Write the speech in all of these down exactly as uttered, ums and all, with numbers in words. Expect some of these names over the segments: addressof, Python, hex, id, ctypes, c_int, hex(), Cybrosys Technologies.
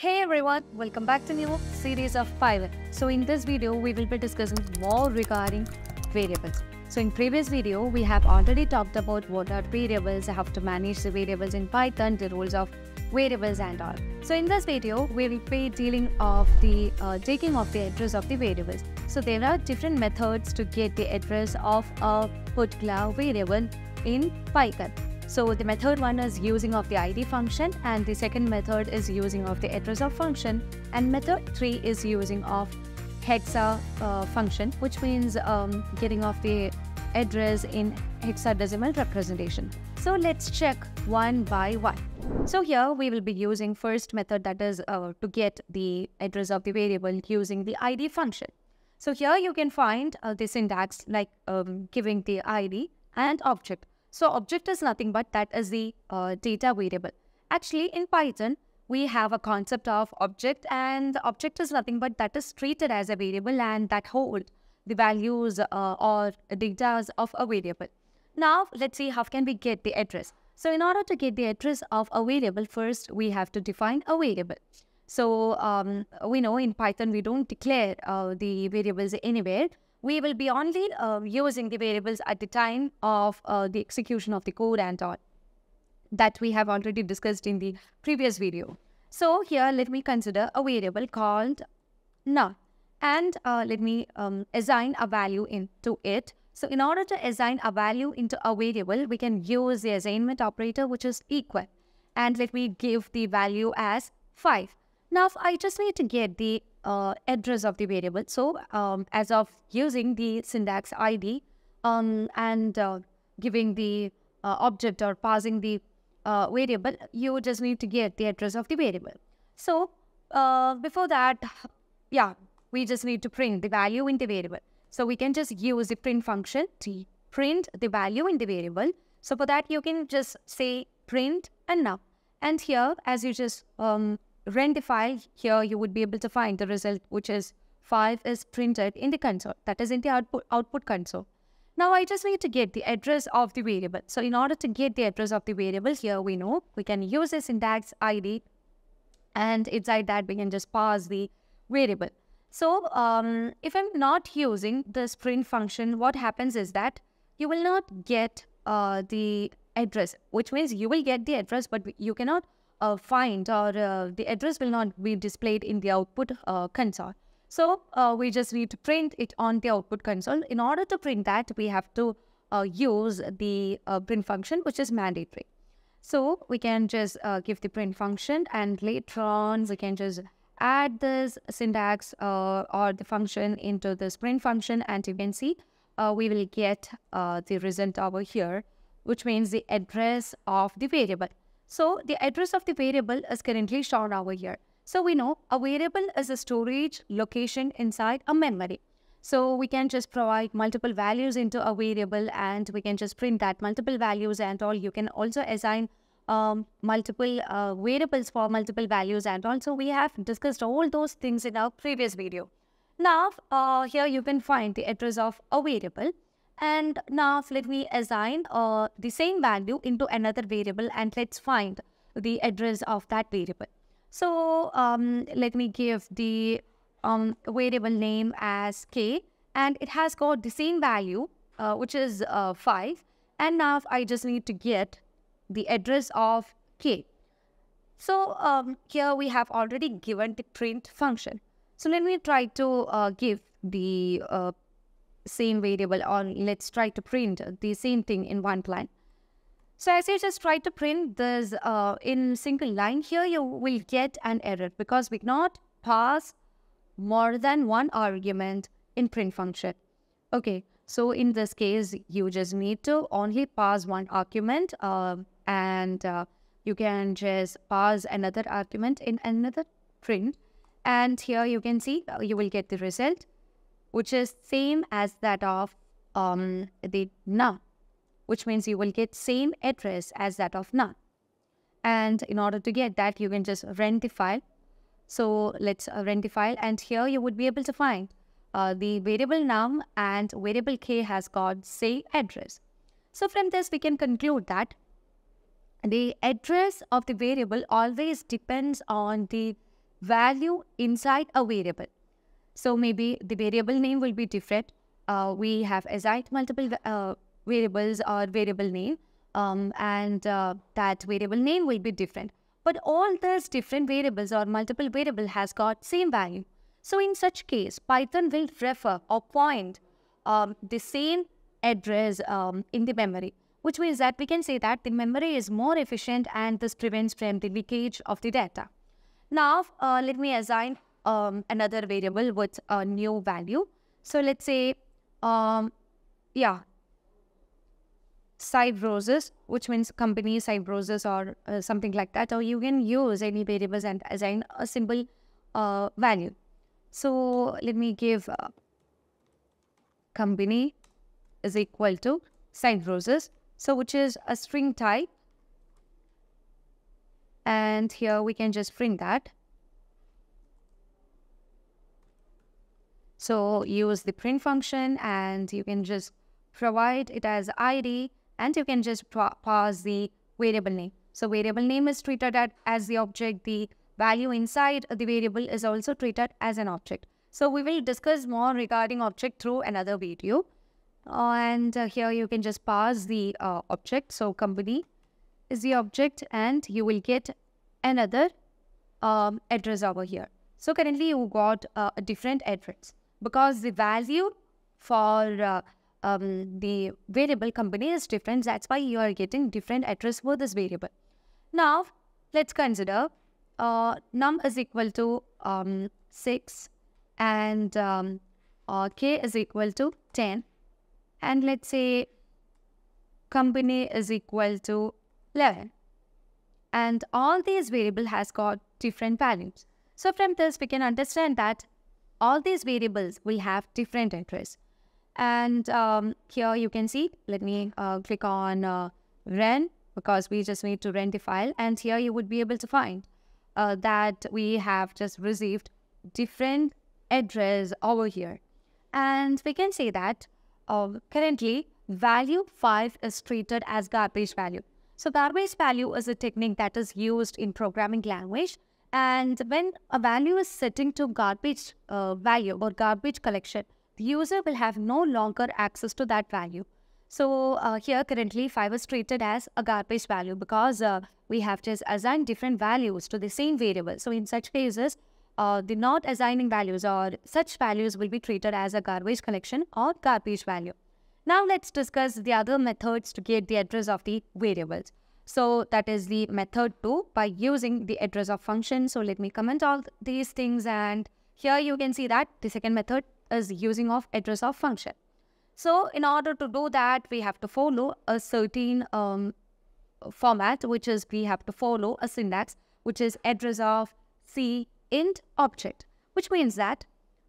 Hey everyone, welcome back to new series of Python. So in this video, we will be discussing more regarding variables. So in previous video, we have already talked about what are variables, how to manage the variables in Python, the rules of variables and all. So in this video, we will be dealing of the uh, taking of the address of the variables. So there are different methods to get the address of a particular variable in Python. So the method one is using of the I D function, and the second method is using of the address of function, and method three is using of hexa uh, function, which means um, getting of the address in hexadecimal representation. So let's check one by one. So here we will be using first method, that is uh, to get the address of the variable using the I D function. So here you can find uh, the syntax like um, giving the I D and object. So object is nothing but that is the uh, data variable. Actually in Python, we have a concept of object, and the object is nothing but that is treated as a variable and that holds the values uh, or data of a variable. Now let's see how can we get the address. So in order to get the address of a variable, first we have to define a variable. So um, we know in Python we don't declare uh, the variables anywhere. We will be only uh, using the variables at the time of uh, the execution of the code and all. That we have already discussed in the previous video. So here let me consider a variable called num, and uh, let me um, assign a value into it. So in order to assign a value into a variable, we can use the assignment operator, which is equal. And let me give the value as five. Now I just need to get the Uh, address of the variable. So um, as of using the syntax I D um, and uh, giving the uh, object or passing the uh, variable, you just need to get the address of the variable. So uh, before that, yeah, we just need to print the value in the variable. So we can just use the print function to print the value in the variable. So for that, you can just say print and num. And here, as you just um, run the file, here you would be able to find the result, which is five is printed in the console, that is in the output, output console. Now I just need to get the address of the variable. So in order to get the address of the variable, here we know we can use the syntax I D, and inside that we can just pass the variable. So um, if I'm not using this print function, what happens is that you will not get uh, the address, which means you will get the address, but you cannot Uh, find or uh, the address will not be displayed in the output uh, console. So uh, we just need to print it on the output console. In order to print that, we have to uh, use the uh, print function, which is mandatory. So we can just uh, give the print function, and later on we can just add this syntax uh, or the function into this print function, and you can see uh, we will get uh, the result over here, which means the address of the variable. So the address of the variable is currently shown over here. So we know a variable is a storage location inside a memory. So we can just provide multiple values into a variable, and we can just print that multiple values and all. You can also assign um, multiple uh, variables for multiple values and all. So we have discussed all those things in our previous video. Now uh, here you can find the address of a variable. And now let me assign uh, the same value into another variable, and let's find the address of that variable. So um, let me give the um, variable name as k, and it has got the same value, uh, which is uh, five. And now I just need to get the address of k. So um, here we have already given the print function. So let me try to uh, give the uh, same variable, or let's try to print the same thing in one line. So as you just try to print this uh, in single line, here you will get an error because we cannot pass more than one argument in print function. Okay, so in this case, you just need to only pass one argument, uh, and uh, you can just pass another argument in another print. And here you can see you will get the result, which is same as that of um, the num, which means you will get same address as that of num. And in order to get that, you can just run the file. So let's run the file, and here you would be able to find uh, the variable num and variable k has got same address. So from this, we can conclude that the address of the variable always depends on the value inside a variable. So maybe the variable name will be different. Uh, we have assigned multiple uh, variables or variable name, um, and uh, that variable name will be different. But all these different variables or multiple variable has got same value. So in such case, Python will refer or point um, the same address um, in the memory, which means that we can say that the memory is more efficient and this prevents from the leakage of the data. Now, uh, let me assign um, another variable with a new value. So let's say, um, yeah, Cybrosys, which means company Cybrosys or uh, something like that, or you can use any variables and assign a simple uh, value. So let me give uh, company is equal to Cybrosys, so which is a string type, and here we can just print that. So use the print function, and you can just provide it as I D, and you can just pass the variable name. So variable name is treated as the object, the value inside the variable is also treated as an object. So we will discuss more regarding object through another video. Uh, and uh, here you can just pass the uh, object. So company is the object, and you will get another um, address over here. So currently you got uh, a different address because the value for uh, um, the variable company is different. That's why you are getting different address for this variable. Now let's consider uh, num is equal to um, six, and um, uh, k is equal to ten. And let's say company is equal to eleven. And all these variables has got different values. So from this, we can understand that all these variables will have different address. And um, here you can see, let me uh, click on uh, run, because we just need to run the file. And here you would be able to find uh, that we have just received different address over here. And we can say that Uh, currently, value five is treated as garbage value. So garbage value is a technique that is used in programming language. And when a value is setting to garbage uh, value or garbage collection, the user will have no longer access to that value. So uh, here currently five is treated as a garbage value because uh, we have just assigned different values to the same variable. So in such cases, Uh, the not assigning values or such values will be treated as a garbage collection or garbage value. Now let's discuss the other methods to get the address of the variables. So that is the method two by using the address of function. So let me comment all th these things, and here you can see that the second method is using of address of function. So in order to do that, we have to follow a certain um, format, which is we have to follow a syntax, which is address of c int object, which means that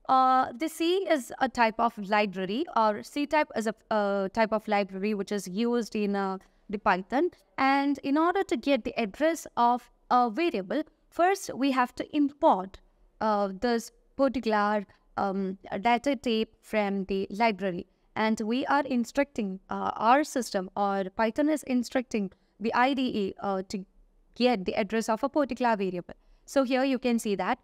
uh, the C is a type of library, or C type is a uh, type of library which is used in uh, the Python. And in order to get the address of a variable, first we have to import uh, this particular um, data type from the library. And we are instructing uh, our system, or Python is instructing the I D E uh, to get the address of a particular variable. So here you can see that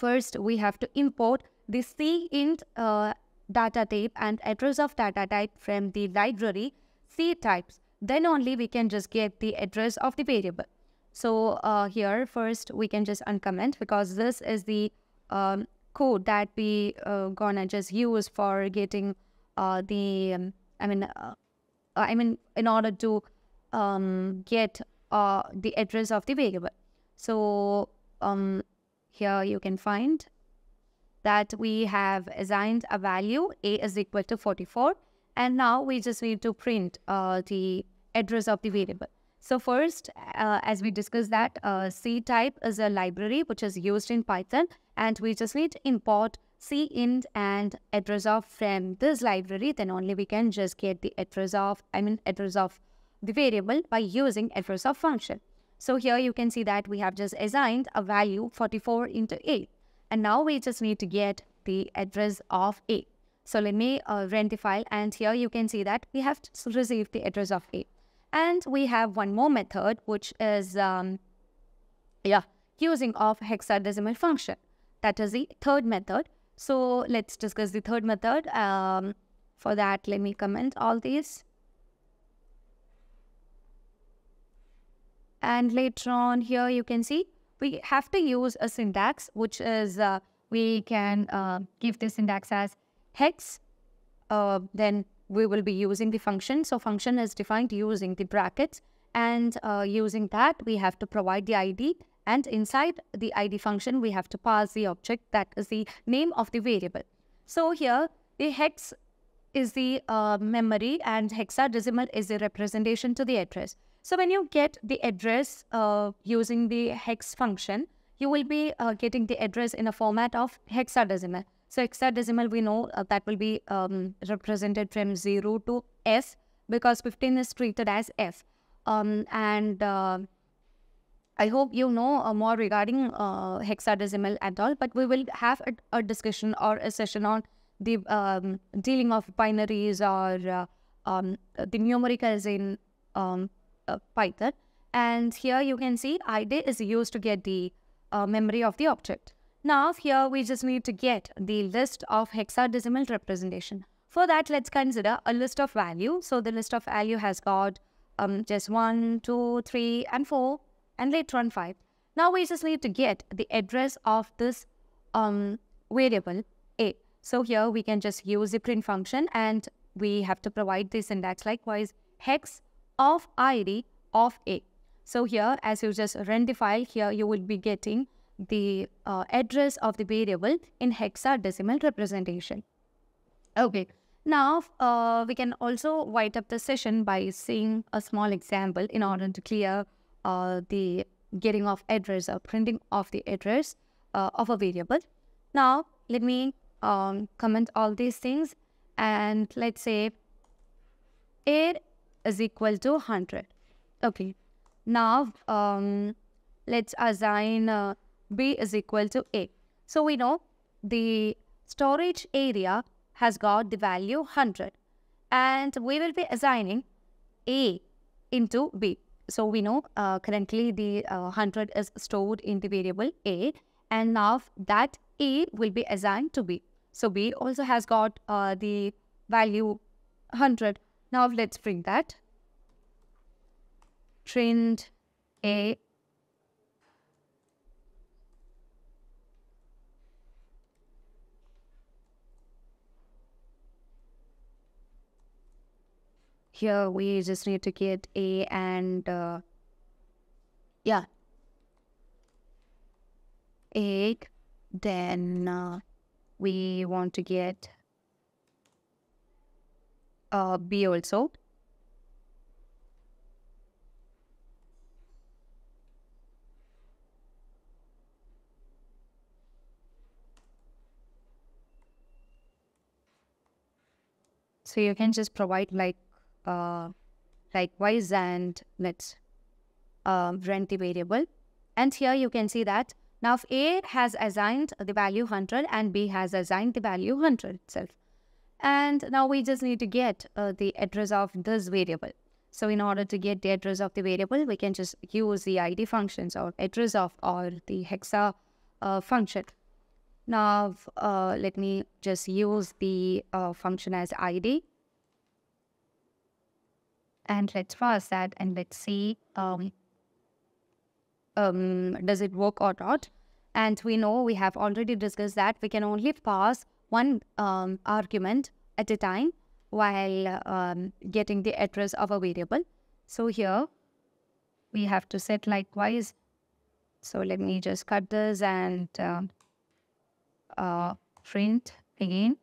first we have to import the c_int uh, data type and address of data type from the library ctypes. Then only we can just get the address of the variable. So uh, here first we can just uncomment, because this is the um, code that we uh, gonna just use for getting uh, the um, I mean uh, I mean in order to um, get uh, the address of the variable. So um, here you can find that we have assigned a value, a is equal to forty-four. And now we just need to print uh, the address of the variable. So first, uh, as we discussed that, uh, C type is a library which is used in Python. And we just need to import cint and address of from this library. Then only we can just get the address of, I mean address of the variable by using address of function. So here you can see that we have just assigned a value forty-four into A. And now we just need to get the address of A. So let me uh, run the file, and here you can see that we have received the address of A. And we have one more method, which is, um, yeah, using of hexadecimal function. That is the third method. So let's discuss the third method. Um, for that, let me comment all these. And later on here, you can see we have to use a syntax, which is uh, we can uh, give this syntax as hex. Uh, then we will be using the function. So function is defined using the brackets, and uh, using that we have to provide the I D, and inside the I D function we have to pass the object that is the name of the variable. So here the hex is the uh, memory and hexadecimal is the representation to the address. So when you get the address uh, using the hex function, you will be uh, getting the address in a format of hexadecimal. So hexadecimal, we know uh, that will be um, represented from zero to F, because fifteen is treated as F. Um, and uh, I hope you know uh, more regarding uh, hexadecimal at all, but we will have a, a discussion or a session on the um, dealing of binaries or uh, um, the numericals in um, uh, Python. And here you can see I D is used to get the uh, memory of the object. Now here we just need to get the list of hexadecimal representation. For that, let's consider a list of value. So the list of value has got um, just one, two, three and four, and later on five. Now we just need to get the address of this um, variable a. So here we can just use the print function, and we have to provide the syntax likewise, hex of I D of a. So here as you just run the file, here you will be getting the uh, address of the variable in hexadecimal representation. Okay, now uh, we can also write up the session by seeing a small example in order to clear uh, the getting of address or printing of the address uh, of a variable. Now let me um, comment all these things, and let's say a is equal to one hundred. Okay, now um, let's assign uh, B is equal to A. So we know the storage area has got the value one hundred, and we will be assigning A into B. So we know uh, currently the uh, one hundred is stored in the variable A, and now that A will be assigned to B. So B also has got uh, the value one hundred. Now let's print that. Print A. Here we just need to get A and uh, yeah, A, then uh, we want to get uh, B also. So you can just provide like Uh, likewise, and let's uh, run the variable, and here you can see that now if A has assigned the value one hundred and B has assigned the value one hundred itself, and now we just need to get uh, the address of this variable. So in order to get the address of the variable, we can just use the I D functions or address of or the hexa uh, function. Now uh, let me just use the uh, function as I D. And let's pass that, and let's see um, um, does it work or not. And we know we have already discussed that we can only pass one um, argument at a time while um, getting the address of a variable. So here we have to set likewise. So let me just cut this and uh, uh, print again.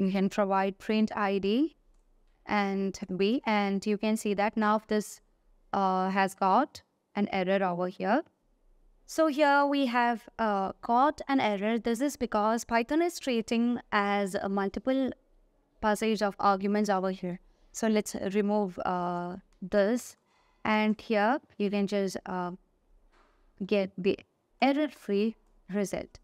You can provide print I D and B, and you can see that now this uh, has got an error over here. So here we have uh, got an error. This is because Python is treating as a multiple passage of arguments over here. So let's remove uh, this, and here you can just uh, get the error-free result.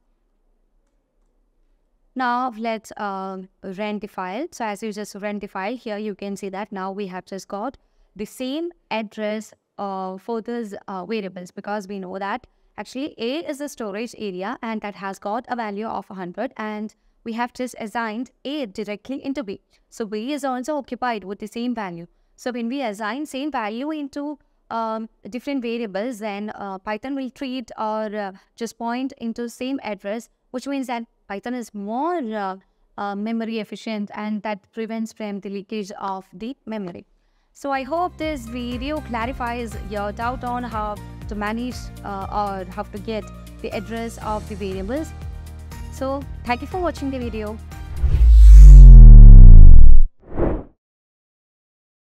Now let's uh, rent the file. So as you just rent the file here, you can see that now we have just got the same address uh, for these uh, variables, because we know that actually A is the storage area and that has got a value of one hundred, and we have just assigned A directly into B. So B is also occupied with the same value. So when we assign same value into um, different variables, then uh, Python will treat or uh, just point into same address, which means that Python is more uh, uh, memory efficient, and that prevents from the leakage of the memory. So I hope this video clarifies your doubt on how to manage uh, or how to get the address of the variables. So thank you for watching the video.